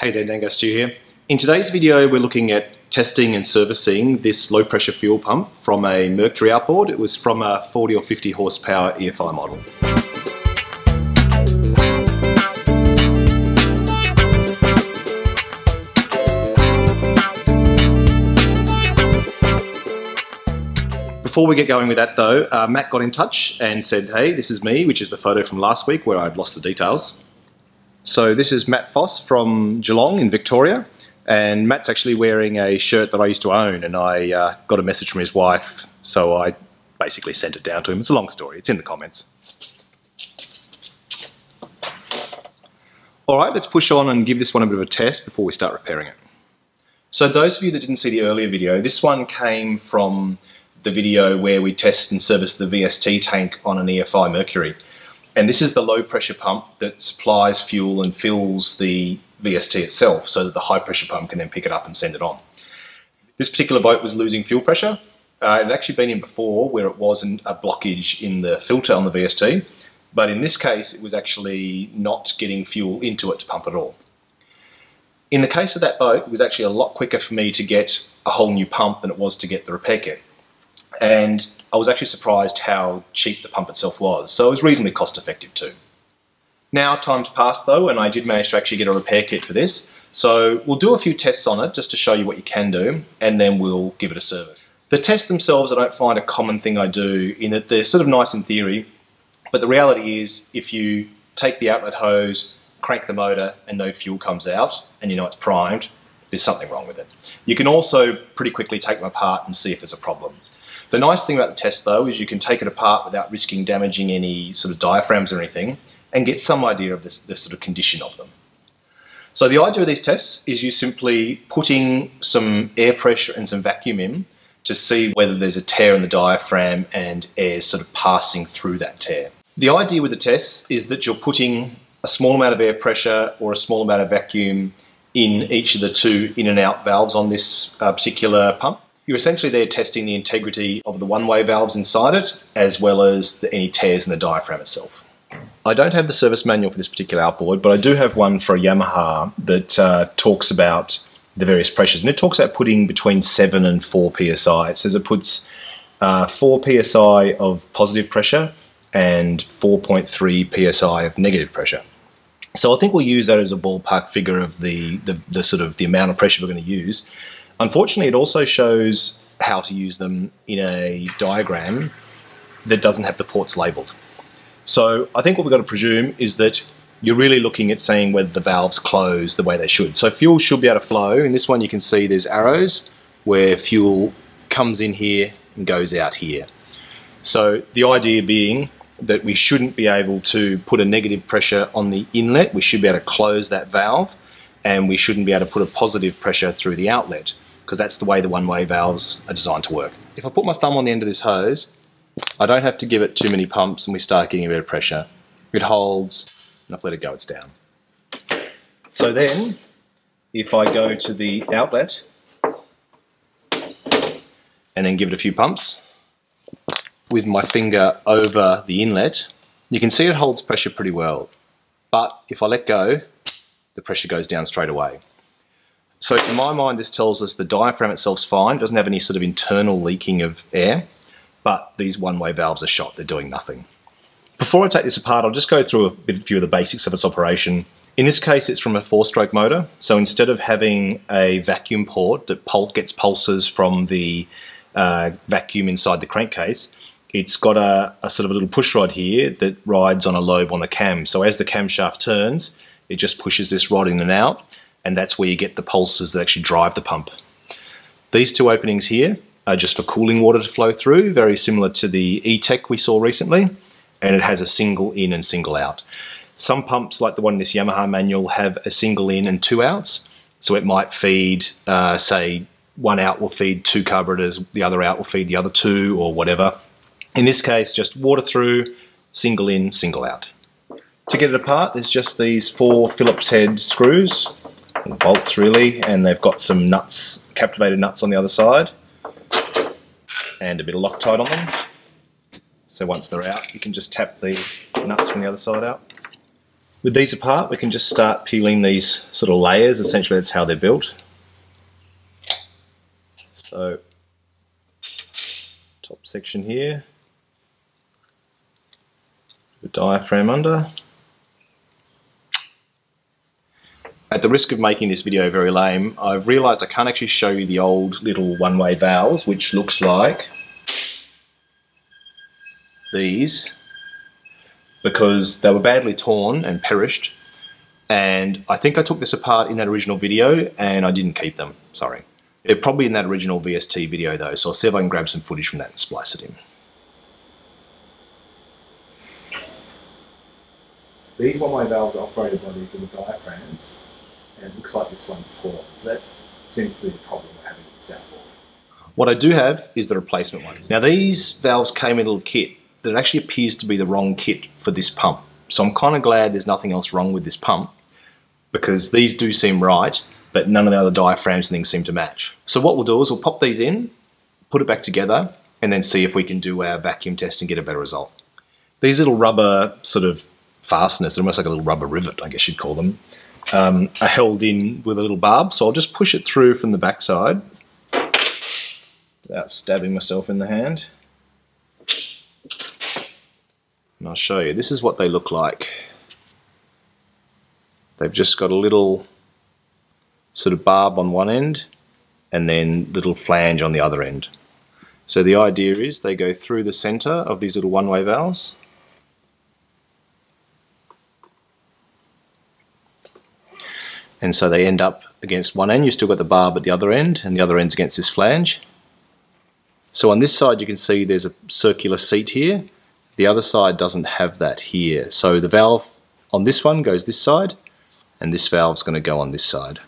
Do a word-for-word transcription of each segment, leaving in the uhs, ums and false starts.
Hey, Dan Dangas, Stu here. In today's video, we're looking at testing and servicing this low pressure fuel pump from a Mercury outboard. It was from a forty or fifty horsepower E F I model. Before we get going with that though, uh, Matt got in touch and said, hey, this is me, which is the photo from last week where I'd lost the details. So this is Matt Foss from Geelong in Victoria, and Matt's actually wearing a shirt that I used to own, and I uh, got a message from his wife, so I basically sent it down to him. It's a long story, it's in the comments. Alright, let's push on and give this one a bit of a test before we start repairing it. So those of you that didn't see the earlier video, this one came from the video where we test and service the V S T tank on an E F I Mercury. And this is the low pressure pump that supplies fuel and fills the V S T itself so that the high pressure pump can then pick it up and send it on. This particular boat was losing fuel pressure. Uh, it had actually been in before where it wasn't a blockage in the filter on the V S T, but in this case it was actually not getting fuel into it to pump at all. In the case of that boat, it was actually a lot quicker for me to get a whole new pump than it was to get the repair kit. And I was actually surprised how cheap the pump itself was, so it was reasonably cost effective too. Now time's passed though, and I did manage to actually get a repair kit for this, so we'll do a few tests on it just to show you what you can do, and then we'll give it a service. The tests themselves I don't find a common thing I do, in that they're sort of nice in theory, but the reality is if you take the outlet hose, crank the motor and no fuel comes out and you know it's primed, there's something wrong with it. You can also pretty quickly take them apart and see if there's a problem. The nice thing about the test though is you can take it apart without risking damaging any sort of diaphragms or anything, and get some idea of this, the sort of condition of them. So the idea of these tests is you simply putting some air pressure and some vacuum in to see whether there's a tear in the diaphragm and air sort of passing through that tear. The idea with the tests is that you're putting a small amount of air pressure or a small amount of vacuum in each of the two in and out valves on this uh, particular pump. You're essentially there testing the integrity of the one-way valves inside it, as well as the, any tears in the diaphragm itself. I don't have the service manual for this particular outboard, but I do have one for a Yamaha that uh, talks about the various pressures, and it talks about putting between seven and four P S I. It says it puts uh, four P S I of positive pressure and four point three P S I of negative pressure. So I think we'll use that as a ballpark figure of the, the, the sort of the amount of pressure we're going to use. Unfortunately, it also shows how to use them in a diagram that doesn't have the ports labelled. So I think what we've got to presume is that you're really looking at seeing whether the valves close the way they should. So fuel should be able to flow. In this one you can see there's arrows where fuel comes in here and goes out here. So the idea being that we shouldn't be able to put a negative pressure on the inlet. We should be able to close that valve, and we shouldn't be able to put a positive pressure through the outlet, because that's the way the one-way valves are designed to work. If I put my thumb on the end of this hose, I don't have to give it too many pumps and we start getting a bit of pressure. It holds, and I've let it go, it's down. So then, if I go to the outlet and then give it a few pumps with my finger over the inlet, you can see it holds pressure pretty well. But if I let go, the pressure goes down straight away. So to my mind this tells us the diaphragm itself's fine, it doesn't have any sort of internal leaking of air, but these one-way valves are shot, they're doing nothing. Before I take this apart, I'll just go through a bit, few of the basics of its operation. In this case it's from a four-stroke motor, so instead of having a vacuum port that pul- gets pulses from the uh, vacuum inside the crankcase, it's got a, a sort of a little push rod here that rides on a lobe on the cam. So as the camshaft turns, it just pushes this rod in and out, and that's where you get the pulses that actually drive the pump. These two openings here are just for cooling water to flow through, very similar to the E-Tech we saw recently, and it has a single in and single out. Some pumps, like the one in this Yamaha manual, have a single in and two outs, so it might feed, uh, say, one out will feed two carburetors, the other out will feed the other two, or whatever. In this case, just water through, single in, single out. To get it apart, there's just these four Phillips head screws, or bolts really, and they've got some nuts, captivated nuts on the other side, and a bit of Loctite on them. So once they're out, you can just tap the nuts from the other side out. With these apart, we can just start peeling these sort of layers. Essentially, that's how they're built. So, top section here, the diaphragm under. At the risk of making this video very lame, I've realised I can't actually show you the old little one-way valves, which looks like these, because they were badly torn and perished, and I think I took this apart in that original video and I didn't keep them, sorry. They're probably in that original V S T video though, so I'll see if I can grab some footage from that and splice it in. These one-way valves are operated by these little diaphragms, and it looks like this one's torn, so that seems to be the problem we're having with this outboard. What I do have is the replacement ones. Now these valves came in a little kit that actually appears to be the wrong kit for this pump. So I'm kind of glad there's nothing else wrong with this pump, because these do seem right, but none of the other diaphragms and things seem to match. So what we'll do is we'll pop these in, put it back together, and then see if we can do our vacuum test and get a better result. These little rubber sort of fasteners, they're almost like a little rubber rivet, I guess you'd call them, um, are held in with a little barb, so I'll just push it through from the backside without stabbing myself in the hand. And I'll show you, this is what they look like. They've just got a little sort of barb on one end and then little flange on the other end. So the idea is they go through the center of these little one-way valves. And so they end up against one end, you've still got the barb at the other end, and the other end's against this flange. So on this side you can see there's a circular seat here. The other side doesn't have that here. So the valve on this one goes this side, and this valve's going to go on this side.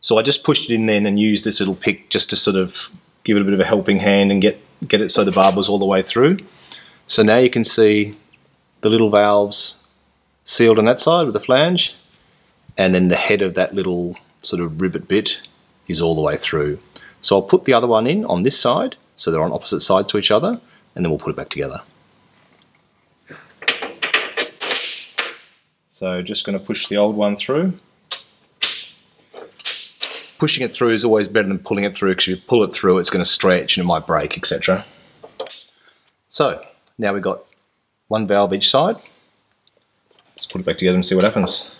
So I just pushed it in then and used this little pick just to sort of give it a bit of a helping hand and get, get it so the barb was all the way through. So now you can see the little valves sealed on that side with the flange, and then the head of that little sort of rivet bit is all the way through. So I'll put the other one in on this side, so they're on opposite sides to each other, and then we'll put it back together. So just going to push the old one through. Pushing it through is always better than pulling it through, because if you pull it through it's going to stretch and it might break, et cetera. So now we've got one valve each side. Let's put it back together and see what happens.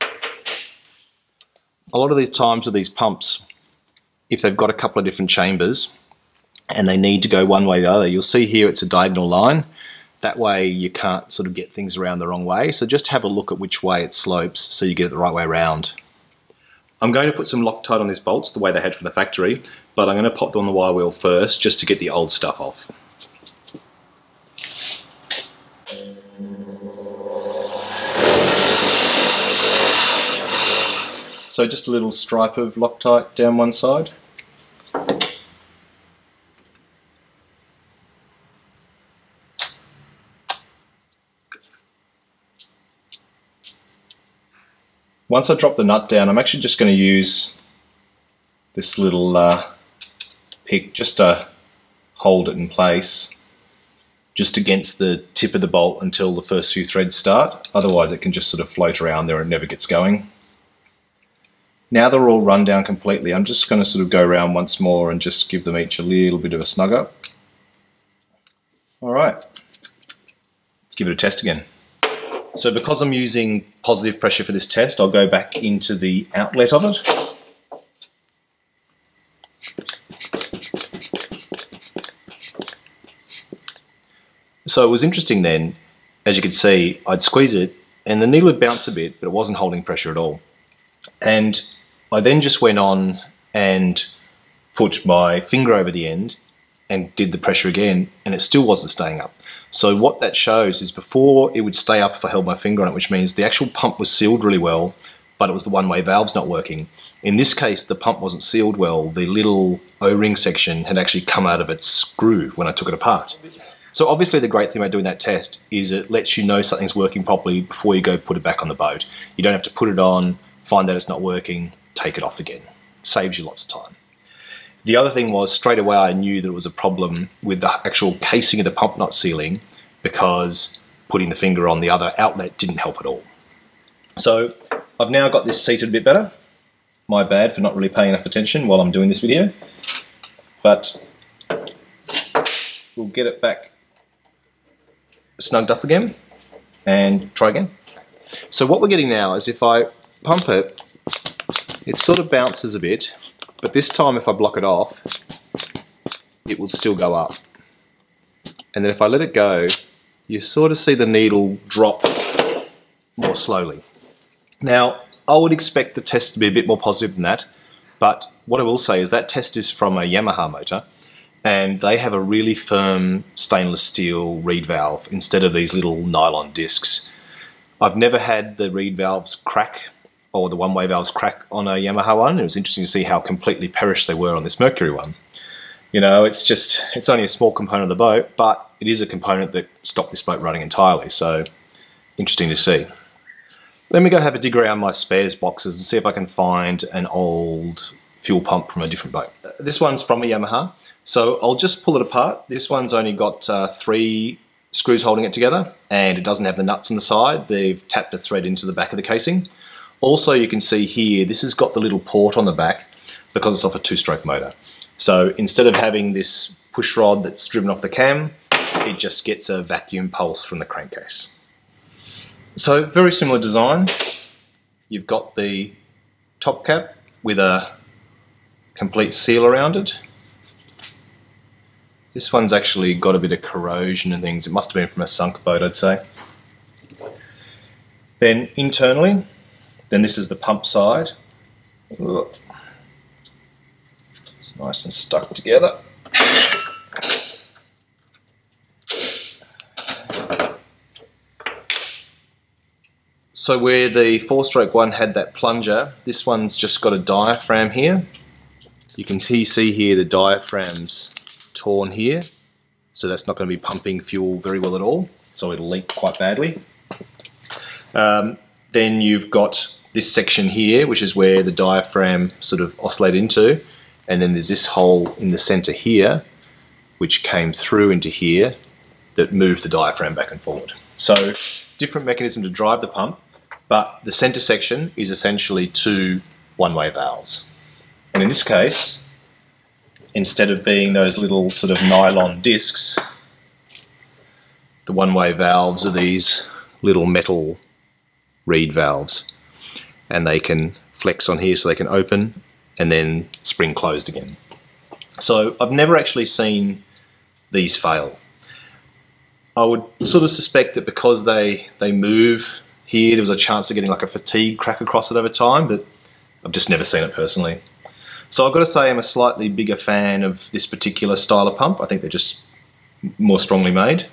A lot of these times with these pumps, if they've got a couple of different chambers and they need to go one way or the other, you'll see here it's a diagonal line. That way you can't sort of get things around the wrong way. So just have a look at which way it slopes so you get it the right way around. I'm going to put some Loctite on these bolts the way they had from the factory, but I'm going to pop them on the wire wheel first just to get the old stuff off. So just a little stripe of Loctite down one side. Once I drop the nut down, I'm actually just going to use this little uh, pick just to hold it in place, just against the tip of the bolt until the first few threads start. Otherwise it can just sort of float around there and it never gets going. Now they're all run down completely, I'm just going to sort of go around once more and just give them each a little bit of a snug up. Alright, let's give it a test again. So because I'm using positive pressure for this test, I'll go back into the outlet of it. So it was interesting then, as you could see, I'd squeeze it and the needle would bounce a bit, but it wasn't holding pressure at all. And I then just went on and put my finger over the end and did the pressure again, and it still wasn't staying up. So what that shows is before it would stay up if I held my finger on it, which means the actual pump was sealed really well, but it was the one-way valves not working. In this case, the pump wasn't sealed well. The little O-ring section had actually come out of its groove when I took it apart. So obviously the great thing about doing that test is it lets you know something's working properly before you go put it back on the boat. You don't have to put it on, find that it's not working, take it off again. Saves you lots of time. The other thing was, straight away I knew that it was a problem with the actual casing of the pump not sealing, because putting the finger on the other outlet didn't help at all. So I've now got this seated a bit better. My bad for not really paying enough attention while I'm doing this video, but we'll get it back snugged up again and try again. So what we're getting now is, if I pump it, it sort of bounces a bit, but this time if I block it off, it will still go up. And then if I let it go, you sort of see the needle drop more slowly. Now, I would expect the test to be a bit more positive than that, but what I will say is that test is from a Yamaha motor, and they have a really firm stainless steel reed valve instead of these little nylon discs. I've never had the reed valves crack, or the one-way valves crack on a Yamaha one. It was interesting to see how completely perished they were on this Mercury one. You know, it's just, it's only a small component of the boat, but it is a component that stopped this boat running entirely, so interesting to see. Let me go have a dig around my spares boxes and see if I can find an old fuel pump from a different boat. This one's from a Yamaha, so I'll just pull it apart. This one's only got uh, three screws holding it together, and it doesn't have the nuts on the side. They've tapped a thread into the back of the casing. Also, you can see here, this has got the little port on the back because it's off a two-stroke motor. So instead of having this push rod that's driven off the cam, it just gets a vacuum pulse from the crankcase. So very similar design. You've got the top cap with a complete seal around it. This one's actually got a bit of corrosion and things. It must have been from a sunk boat, I'd say. Then internally, then this is the pump side. It's nice and stuck together. So where the four-stroke one had that plunger, this one's just got a diaphragm here. You can see here the diaphragm's torn here, so that's not going to be pumping fuel very well at all, so it'll leak quite badly. Um, then you've got this section here, which is where the diaphragm sort of oscillated into, and then there's this hole in the centre here, which came through into here, that moved the diaphragm back and forward. So different mechanism to drive the pump, but the centre section is essentially two one-way valves. And in this case, instead of being those little sort of nylon discs, the one-way valves are these little metal reed valves. And they can flex on here so they can open and then spring closed again. So I've never actually seen these fail. I would sort of suspect that because they, they move here, there was a chance of getting like a fatigue crack across it over time, but I've just never seen it personally. So I've got to say I'm a slightly bigger fan of this particular style of pump. I think they're just more strongly made.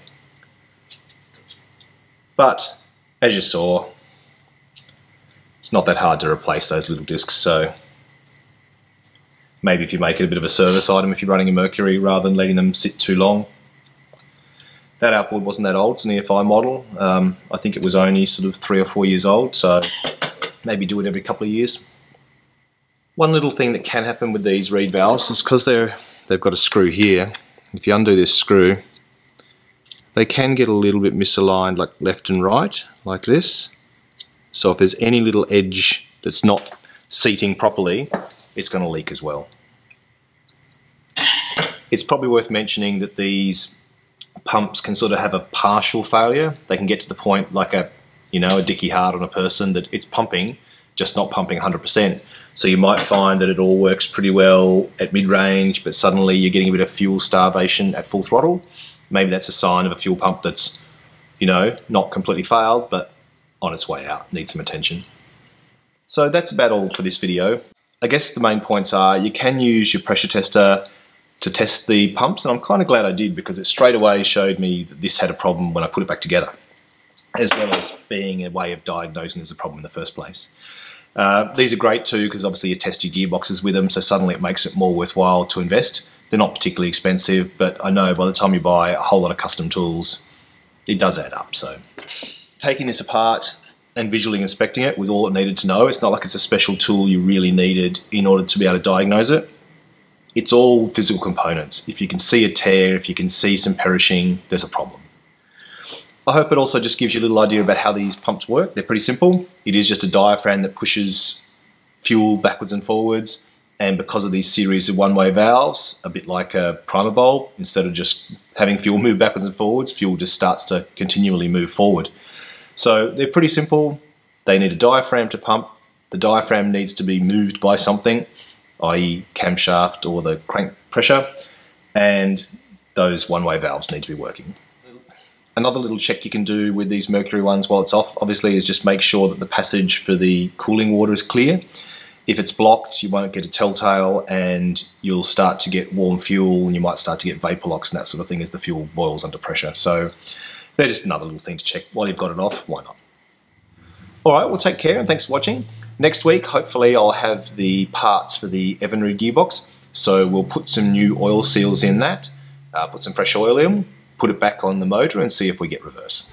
But as you saw, it's not that hard to replace those little discs, so maybe if you make it a bit of a service item if you're running a Mercury, rather than letting them sit too long. That outboard wasn't that old, it's an E F I model. Um, I think it was only sort of three or four years old, so maybe do it every couple of years. One little thing that can happen with these reed valves is because they're, they've got a screw here, if you undo this screw, they can get a little bit misaligned, like left and right, like this. So if there's any little edge that's not seating properly, it's going to leak as well. It's probably worth mentioning that these pumps can sort of have a partial failure. They can get to the point like a, you know, a dicky hard on a person that it's pumping, just not pumping one hundred percent. So you might find that it all works pretty well at mid-range, but suddenly you're getting a bit of fuel starvation at full throttle. Maybe that's a sign of a fuel pump that's, you know, not completely failed, but on its way out, needs some attention. So that's about all for this video. I guess the main points are you can use your pressure tester to test the pumps, and I'm kind of glad I did because it straight away showed me that this had a problem when I put it back together, as well as being a way of diagnosing there's a problem in the first place. Uh, these are great too because obviously you test your gearboxes with them, so suddenly it makes it more worthwhile to invest. They're not particularly expensive, but I know by the time you buy a whole lot of custom tools, it does add up. So taking this apart, and visually inspecting it with all it needed to know. It's not like it's a special tool you really needed in order to be able to diagnose it. It's all physical components. If you can see a tear, if you can see some perishing, there's a problem. I hope it also just gives you a little idea about how these pumps work. They're pretty simple. It is just a diaphragm that pushes fuel backwards and forwards, and because of these series of one-way valves, a bit like a primer bulb, instead of just having fuel move backwards and forwards, fuel just starts to continually move forward. So they're pretty simple. They need a diaphragm to pump. The diaphragm needs to be moved by something, that is camshaft or the crank pressure, and those one-way valves need to be working. Another little check you can do with these Mercury ones while it's off, obviously, is just make sure that the passage for the cooling water is clear. If it's blocked, you won't get a telltale and you'll start to get warm fuel, and you might start to get vapor locks and that sort of thing as the fuel boils under pressure. So they're just another little thing to check. While you've got it off, why not? All right, well, take care and thanks for watching. Next week, hopefully, I'll have the parts for the Evinrude gearbox. So we'll put some new oil seals in that, uh, put some fresh oil in, put it back on the motor and see if we get reverse.